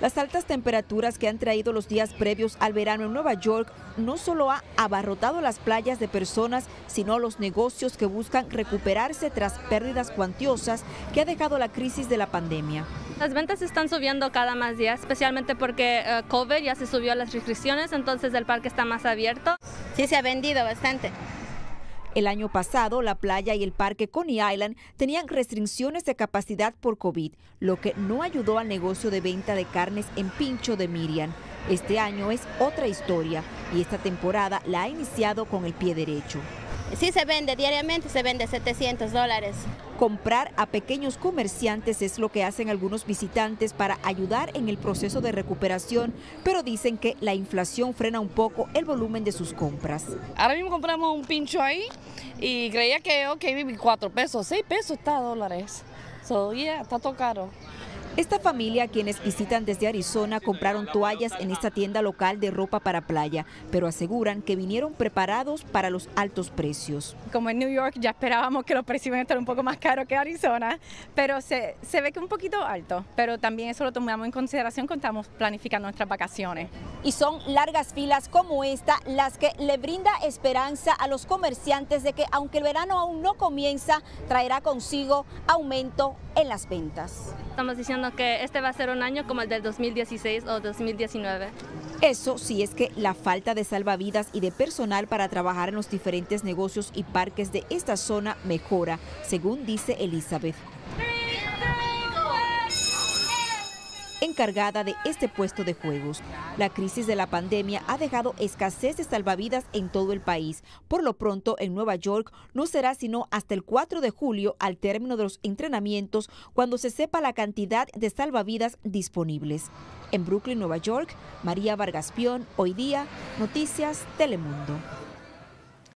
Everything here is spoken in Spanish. Las altas temperaturas que han traído los días previos al verano en Nueva York no solo ha abarrotado las playas de personas, sino los negocios que buscan recuperarse tras pérdidas cuantiosas que ha dejado la crisis de la pandemia. Las ventas están subiendo cada más días, especialmente porque COVID ya se subió a las restricciones, entonces el parque está más abierto. Sí, se ha vendido bastante. El año pasado, la playa y el parque Coney Island tenían restricciones de capacidad por COVID, lo que no ayudó al negocio de venta de carnes en Pincho de Miriam. Este año es otra historia y esta temporada la ha iniciado con el pie derecho. Sí se vende, diariamente se vende $700. Comprar a pequeños comerciantes es lo que hacen algunos visitantes para ayudar en el proceso de recuperación, pero dicen que la inflación frena un poco el volumen de sus compras. Ahora mismo compramos un pincho ahí y creía que, $4, $6 está $. So, está todo caro. Esta familia, quienes visitan desde Arizona, compraron toallas en esta tienda local de ropa para playa, pero aseguran que vinieron preparados para los altos precios. Como en New York ya esperábamos que los precios iban a estar un poco más caros que Arizona, pero se ve que un poquito alto, pero también eso lo tomamos en consideración cuando estamos planificando nuestras vacaciones. Y son largas filas como esta las que le brinda esperanza a los comerciantes de que aunque el verano aún no comienza, traerá consigo aumento en las ventas. Estamos diciendo que este va a ser un año como el del 2016 o 2019. Eso sí, es que la falta de salvavidas y de personal para trabajar en los diferentes negocios y parques de esta zona mejora, según dice Elizabeth, encargada de este puesto de juegos. La crisis de la pandemia ha dejado escasez de salvavidas en todo el país. Por lo pronto, en Nueva York no será sino hasta el 4 de julio, al término de los entrenamientos, cuando se sepa la cantidad de salvavidas disponibles. En Brooklyn, Nueva York, María Vargas Pión, Hoy Día, Noticias Telemundo.